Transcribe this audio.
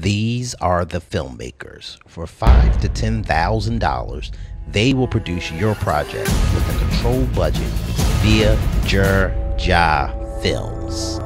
These are the filmmakers. For $5,000 to $10,000, they will produce your project with a controlled budget via Jer Jah Films.